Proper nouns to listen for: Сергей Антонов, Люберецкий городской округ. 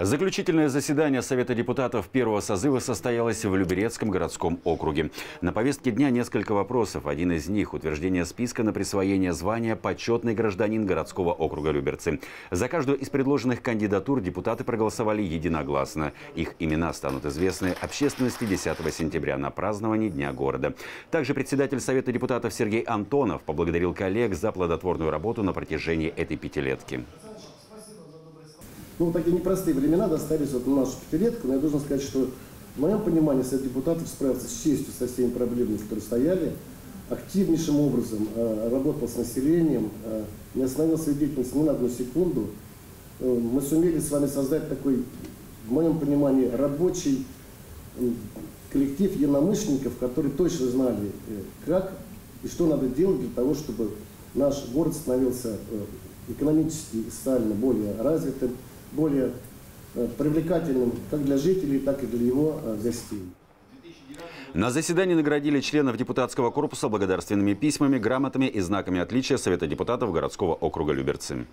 Заключительное заседание Совета депутатов первого созыва состоялось в Люберецком городском округе. На повестке дня несколько вопросов. Один из них – утверждение списка на присвоение звания «Почетный гражданин городского округа Люберцы». За каждую из предложенных кандидатур депутаты проголосовали единогласно. Их имена станут известны общественности 10 сентября на праздновании Дня города. Также председатель Совета депутатов Сергей Антонов поблагодарил коллег за плодотворную работу на протяжении этой пятилетки. Ну, такие непростые времена достались вот на нашу пятилетку, но я должен сказать, что в моем понимании Совет депутатов справился с честью со всеми проблемами, которые стояли, активнейшим образом работал с населением, не остановил свою деятельность ни на одну секунду. Мы сумели с вами создать такой, в моем понимании, рабочий коллектив единомышленников, которые точно знали, как и что надо делать для того, чтобы наш город становился экономически и социально более развитым, более привлекательным как для жителей, так и для его гостей. На заседании наградили членов депутатского корпуса благодарственными письмами, грамотами и знаками отличия Совета депутатов городского округа Люберцы.